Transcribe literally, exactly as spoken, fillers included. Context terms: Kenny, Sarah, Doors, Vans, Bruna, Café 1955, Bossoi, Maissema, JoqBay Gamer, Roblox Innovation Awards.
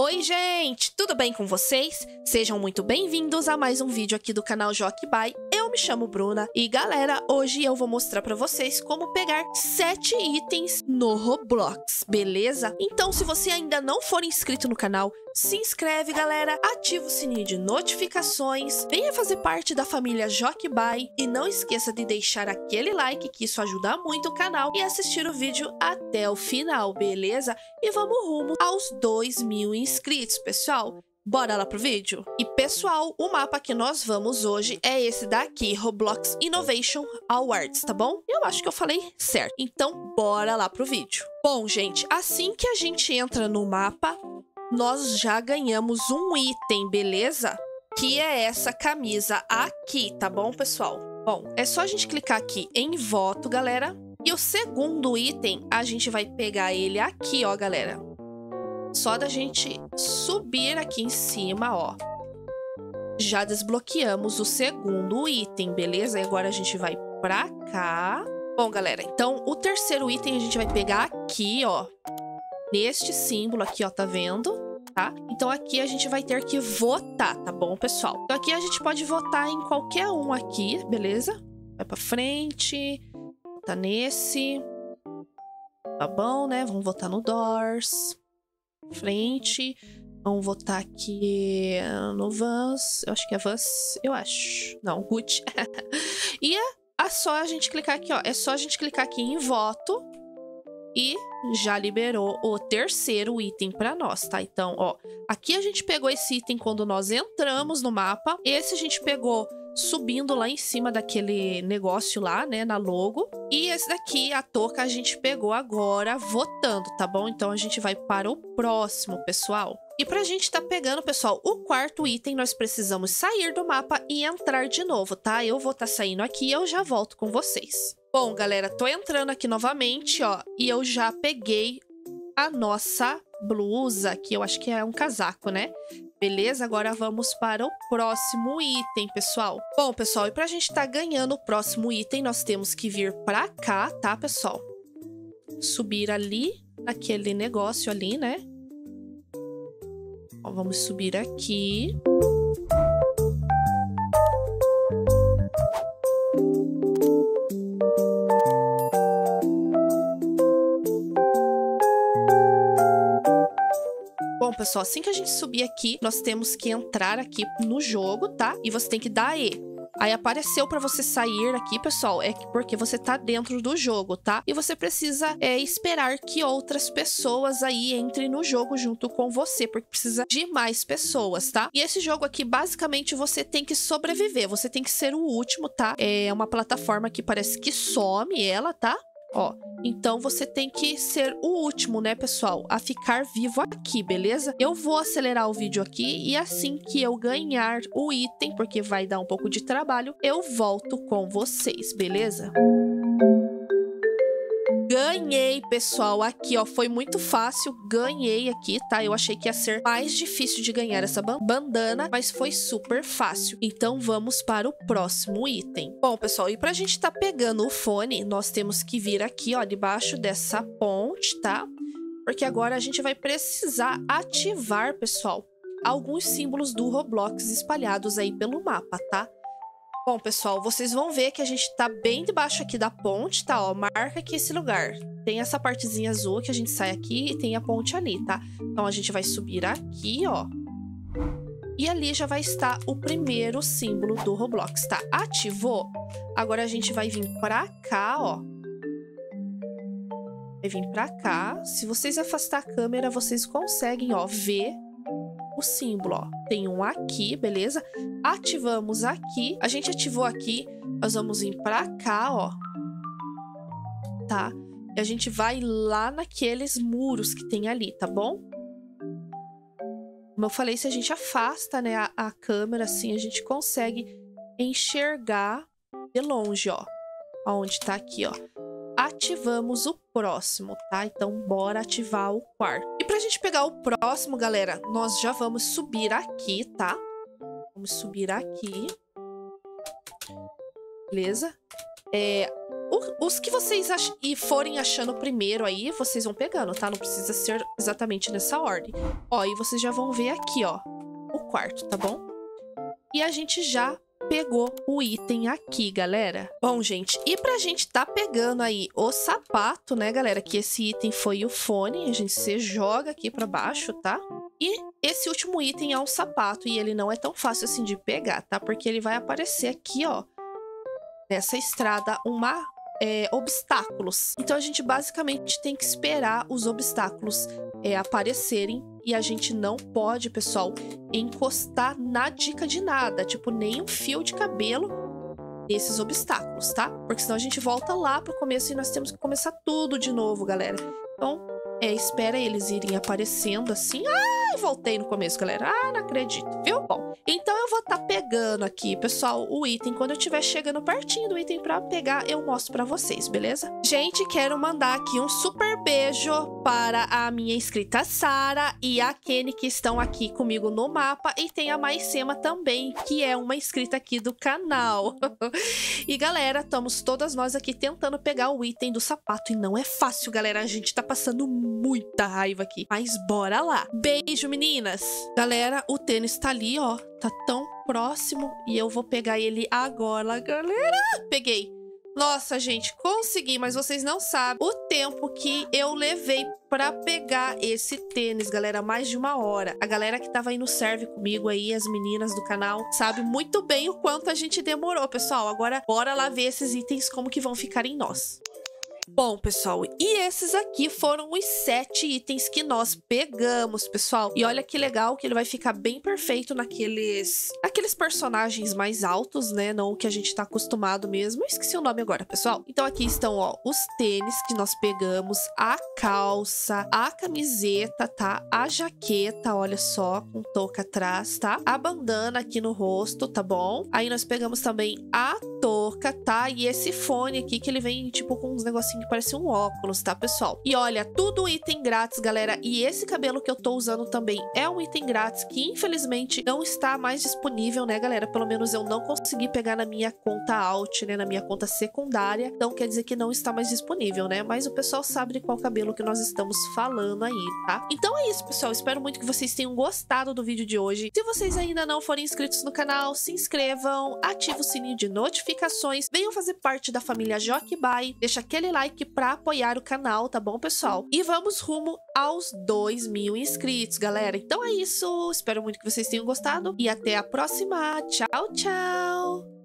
Oi gente, tudo bem com vocês? Sejam muito bem-vindos a mais um vídeo aqui do canal JoqBay. Eu me chamo Bruna e galera, hoje eu vou mostrar pra vocês como pegar sete itens no Roblox, beleza? Então se você ainda não for inscrito no canal, se inscreve galera, ativa o sininho de notificações, venha fazer parte da família JoqBay e não esqueça de deixar aquele like que isso ajuda muito o canal e assistir o vídeo até o final, beleza? E vamos rumo aos dois mil inscritos, pessoal. Bora lá pro vídeo? E pessoal, o mapa que nós vamos hoje é esse daqui, Roblox Innovation Awards, tá bom? Eu acho que eu falei certo. Então, bora lá pro vídeo. Bom, gente, assim que a gente entra no mapa, nós já ganhamos um item, beleza? Que é essa camisa aqui, tá bom, pessoal? Bom, é só a gente clicar aqui em voto, galera. E o segundo item, a gente vai pegar ele aqui, ó, galera. Só da gente subir aqui em cima, ó. Já desbloqueamos o segundo item, beleza? E agora a gente vai pra cá. Bom, galera, então o terceiro item a gente vai pegar aqui, ó. Neste símbolo aqui, ó, tá vendo? Tá? Então aqui a gente vai ter que votar, tá bom, pessoal? Então aqui a gente pode votar em qualquer um aqui, beleza? Vai pra frente. Votar nesse. Tá bom, né? Vamos votar no Doors. Frente, vamos votar aqui no Vans, eu acho que é Vans, eu acho, não, Ruth. E é só a gente clicar aqui, ó, é só a gente clicar aqui em voto e já liberou o terceiro item pra nós, tá? Então, ó, aqui a gente pegou esse item quando nós entramos no mapa, esse a gente pegou subindo lá em cima daquele negócio lá, né, na logo. E esse daqui, a touca, a gente pegou agora votando, tá bom? Então a gente vai para o próximo, pessoal. E pra gente tá pegando, pessoal, o quarto item, nós precisamos sair do mapa e entrar de novo, tá? Eu vou tá saindo aqui e eu já volto com vocês. Bom, galera, tô entrando aqui novamente, ó, e eu já peguei a nossa blusa, que eu acho que é um casaco, né? Beleza? Agora vamos para o próximo item, pessoal. Bom, pessoal, e pra gente tá ganhando o próximo item, nós temos que vir pra cá, tá, pessoal? Subir ali, naquele negócio ali, né? Ó, vamos subir aqui. Pessoal, assim que a gente subir aqui, nós temos que entrar aqui no jogo, tá? E você tem que dar E. Aí apareceu pra você sair aqui, pessoal, é porque você tá dentro do jogo, tá? E você precisa é, esperar que outras pessoas aí entrem no jogo junto com você, porque precisa de mais pessoas, tá? E esse jogo aqui, basicamente, você tem que sobreviver, você tem que ser o último, tá? É uma plataforma que parece que some ela, tá? Ó, então você tem que ser o último, né, pessoal, a ficar vivo aqui, beleza? Eu vou acelerar o vídeo aqui e assim que eu ganhar o item, porque vai dar um pouco de trabalho, eu volto com vocês, beleza? Ganhei, pessoal, aqui, ó, foi muito fácil, ganhei aqui, tá? Eu achei que ia ser mais difícil de ganhar essa bandana, mas foi super fácil. Então vamos para o próximo item. Bom, pessoal, e pra gente tá pegando o fone, nós temos que vir aqui, ó, debaixo dessa ponte, tá? Porque agora a gente vai precisar ativar, pessoal, alguns símbolos do Roblox espalhados aí pelo mapa, tá? Bom, pessoal, vocês vão ver que a gente tá bem debaixo aqui da ponte, tá? Ó, marca aqui esse lugar. Tem essa partezinha azul que a gente sai aqui e tem a ponte ali, tá? Então a gente vai subir aqui, ó. E ali já vai estar o primeiro símbolo do Roblox, tá? Ativou. Agora a gente vai vir pra cá, ó. Vai vir pra cá. Se vocês afastar a câmera, vocês conseguem, ó, ver o símbolo, ó. Tem um aqui, beleza? Ativamos aqui. A gente ativou aqui. Nós vamos vir pra cá, ó. Tá? E a gente vai lá naqueles muros que tem ali, tá bom? Como eu falei, se a gente afasta, né, a, a câmera, assim, a gente consegue enxergar de longe, ó. Onde tá aqui, ó. Ativamos o próximo, tá? Então, bora ativar o quarto. E pra gente pegar o próximo, galera, nós já vamos subir aqui, tá? Vamos subir aqui. Beleza? É, O, os que vocês ach e forem achando primeiro aí, vocês vão pegando, tá? Não precisa ser exatamente nessa ordem. Ó, e vocês já vão ver aqui, ó, o quarto, tá bom? E a gente já pegou o item aqui, galera. Bom, gente, e pra gente tá pegando aí o sapato, né, galera? Que esse item foi o fone. A gente se joga aqui pra baixo, tá? E esse último item é um sapato. E ele não é tão fácil assim de pegar, tá? Porque ele vai aparecer aqui, ó, nessa estrada, uma... É, obstáculos. Então a gente basicamente tem que esperar os obstáculos é, aparecerem. E a gente não pode, pessoal, encostar na dica de nada. Tipo, nem um fio de cabelo nesses obstáculos, tá? Porque senão a gente volta lá pro começo e nós temos que começar tudo de novo, galera. Então, é, espera eles irem aparecendo assim. Ah, eu voltei no começo, galera. Ah, não acredito, viu? Bom, então eu vou estar pegando aqui, pessoal, o item. Quando eu estiver chegando pertinho do item pra pegar, eu mostro pra vocês, beleza? Gente, quero mandar aqui um super beijo para a minha inscrita Sarah e a Kenny, que estão aqui comigo no mapa. E tem a Maissema também, que é uma inscrita aqui do canal. E galera, estamos todas nós aqui tentando pegar o item do sapato. E não é fácil, galera. A gente tá passando muito muita raiva aqui, mas bora lá. Beijo, meninas. Galera, o tênis tá ali, ó, tá tão próximo e eu vou pegar ele agora, galera. Peguei. Nossa, gente, consegui, mas vocês não sabem o tempo que eu levei pra pegar esse tênis, galera. Mais de uma hora. A galera que tava aí no serve comigo aí, as meninas do canal, sabe muito bem o quanto a gente demorou, pessoal. Agora, bora lá ver esses itens como que vão ficar em nós. Bom, pessoal, e esses aqui foram os sete itens que nós pegamos, pessoal. E olha que legal que ele vai ficar bem perfeito naqueles aqueles personagens mais altos, né? Não o que a gente tá acostumado mesmo. Eu esqueci o nome agora, pessoal. Então aqui estão, ó, os tênis que nós pegamos, a calça, a camiseta, tá? A jaqueta, olha só, com touca atrás, tá? A bandana aqui no rosto, tá bom? Aí nós pegamos também a touca, tá? E esse fone aqui que ele vem, tipo, com uns negocinhos que parece um óculos, tá, pessoal? E olha, tudo item grátis, galera. E esse cabelo que eu tô usando também é um item grátis que, infelizmente, não está mais disponível, né, galera? Pelo menos eu não consegui pegar na minha conta alt, né, na minha conta secundária. Então, quer dizer que não está mais disponível, né? Mas o pessoal sabe de qual cabelo que nós estamos falando aí, tá? Então é isso, pessoal. Espero muito que vocês tenham gostado do vídeo de hoje. Se vocês ainda não forem inscritos no canal, se inscrevam, ativa o sininho de notificações, venham fazer parte da família JoqBay, deixa aquele like para apoiar o canal, tá bom, pessoal? E vamos rumo aos dois mil inscritos, galera. Então é isso. Espero muito que vocês tenham gostado e até a próxima. Tchau, tchau!